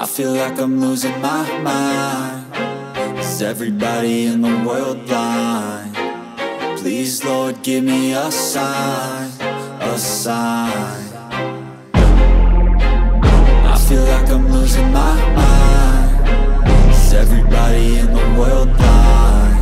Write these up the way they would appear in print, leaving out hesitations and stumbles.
I feel like I'm losing my mind. Is everybody in the world blind? Please, Lord, give me a sign, a sign. I feel like I'm losing my mind. Is everybody in the world blind?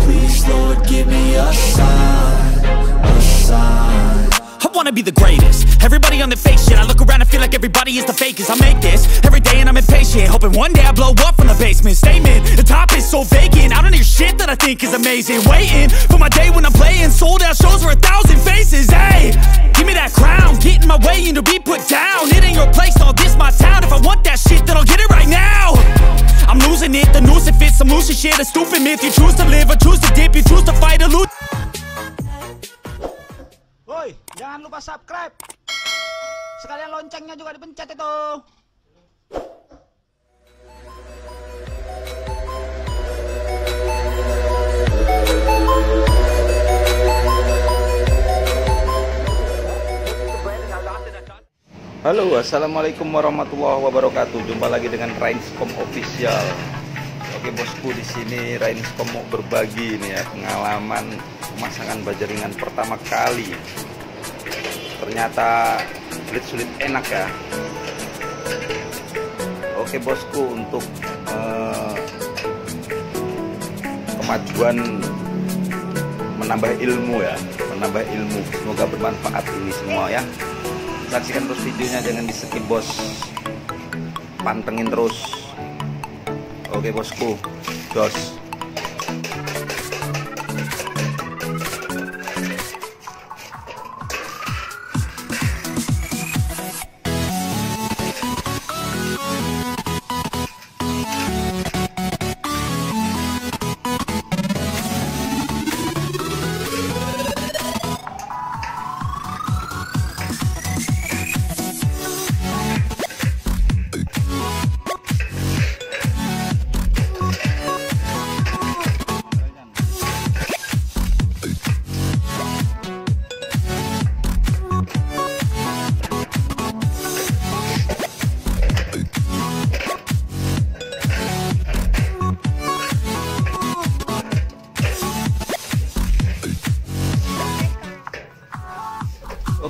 Please, Lord, give me a sign, a sign. I wanna be the greatest. Everybody on the fake shit. I look around and feel like everybody is the fakest. I make this every day and I'm impatient, hoping one day I blow up from the basement. Statement, the top is so vacant. I don't hear shit that I think is amazing. Waiting for my day when I'm playing sold out shows for 1,000 faces. Hey, give me that crown, get in my way and to be put down. It ain't your place, all this my town. If I want that shit, then I'll get it right now. I'm losing it, the noose it fits. I'm losing shit, a stupid myth. You choose to live or choose to dip, you choose to fight or lose. Woi, jangan lupa subscribe. Sekalian loncengnya juga dipencet itu. Halo, assalamualaikum warahmatullahi wabarakatuh. Jumpa lagi dengan Rainscom Official. Oke bosku, di sini Rainscom mau berbagi nih ya pengalaman pemasangan baja ringan pertama kali. Ternyata sulit enak ya. Oke bosku, untuk kemajuan menambah ilmu ya, menambah ilmu. Semoga bermanfaat ini semua ya. Saksikan terus videonya, jangan di skip bos. Pantengin terus. Oke bosku, jos.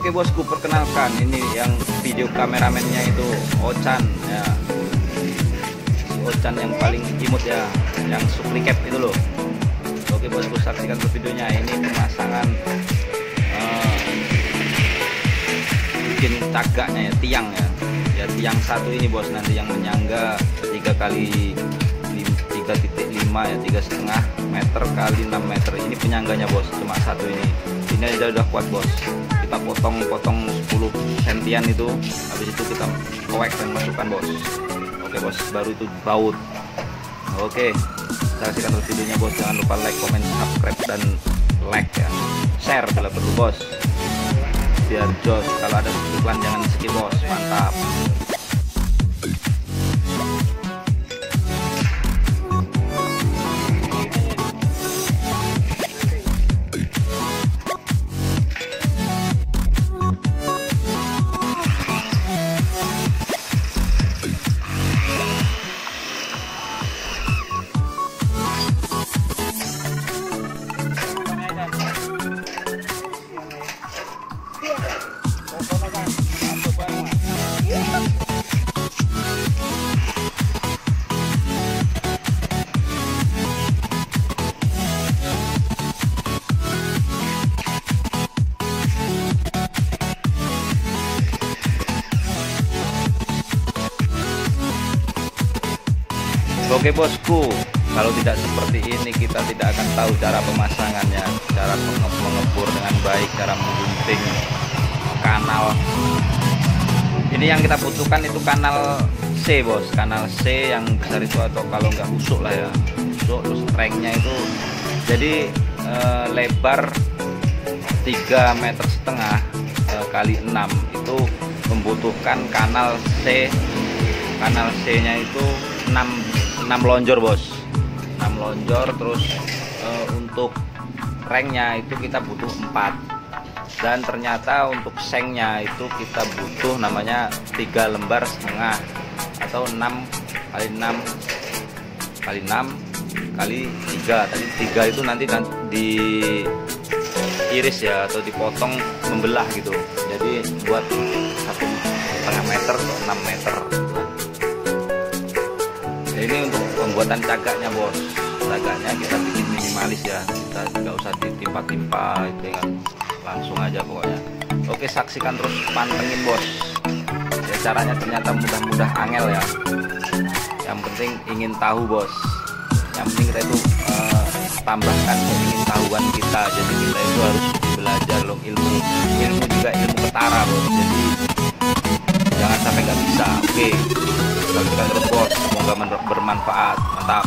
Oke bosku, perkenalkan ini yang video kameramennya itu Ochan ya. Ochan yang paling imut ya, yang suplikep itu loh. Oke bosku, saksikan terus videonya. Ini pemasangan bikin cagaknya ya, tiang ya. Ya tiang satu ini bos, nanti yang menyangga 3x 3,5 ya, 3,5 meter kali 6 meter. Ini penyangganya bos, cuma satu ini. Ini aja udah kuat bos. Kita potong 10 sentian itu, habis itu kita koek dan masukkan bos. Oke bos, baru itu baut. Oke, saksikan terus videonya bos. Jangan lupa like, comment, subscribe dan like ya. Share bila perlu bos. Biar jos, kalau ada iklan jangan skip bos. Mantap. Oke bosku, kalau tidak seperti ini kita tidak akan tahu cara pemasangannya, cara mengepur dengan baik, cara menggunting kanal. Ini yang kita butuhkan itu kanal C bos, kanal C yang besar itu, atau kalau nggak usuk lah ya, usuk terus strengthnya itu jadi lebar 3,5 meter kali 6 itu membutuhkan kanal C. Kanal C nya itu 6 lonjor bos, 6 lonjor. Terus untuk rengnya itu kita butuh 4, dan ternyata untuk sengnya itu kita butuh namanya 3,5 lembar atau 6 kali 6 kali 3. Tadi 3 itu nanti diiris ya, atau dipotong membelah gitu, jadi buat 1,5 meter atau 6 meter. Nah, ini untuk pembuatan cagaknya bos. Cagaknya kita bikin minimalis ya, kita nggak usah ditimpa-timpa itu, langsung aja pokoknya. Oke, saksikan terus, pantengin bos ya, caranya ternyata mudah-mudah angel ya, yang penting ingin tahu bos. Yang penting kita itu tambahkan pengetahuan kita, jadi kita itu harus belajar loh, ilmu juga ilmu ketara bos, jadi jangan sampai nggak bisa. Oke, saksikan terus bos, semoga bermanfaat. Mantap.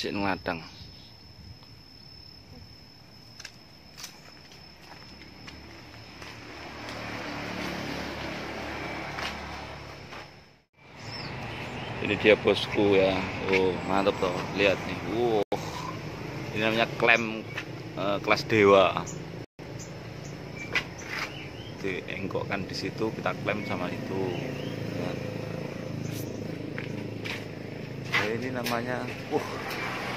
Encik Ngeladang. Ini dia bosku ya. Oh, mantap toh. Lihat nih. Wow. Ini namanya klem kelas dewa. Dienggokkan di situ, kita klem sama itu. Nah, ini namanya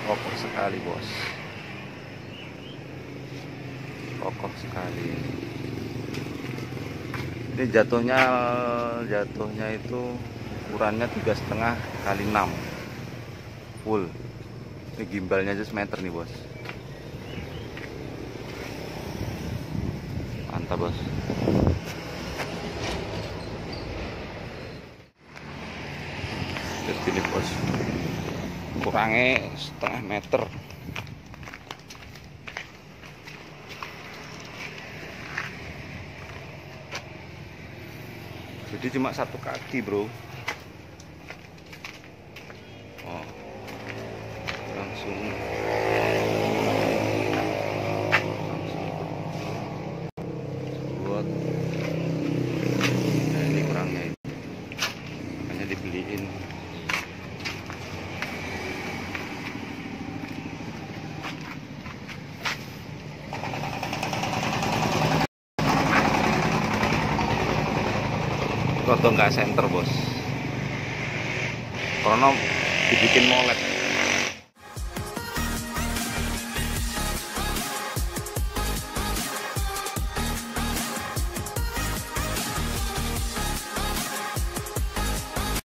kokoh sekali, bos. Kokoh sekali. Ini jatuhnya itu ukurannya 3,5 kali 6 full. Ini gimbalnya aja semeter nih, bos. Mantap, bos. Ini bos, kurangnya 0,5 meter. Jadi cuma 1 kaki, bro. Oh, langsung buat. Nah, ini kurangnya, hanya dibeliin. Atau nggak senter, bos, karena dibikin molet.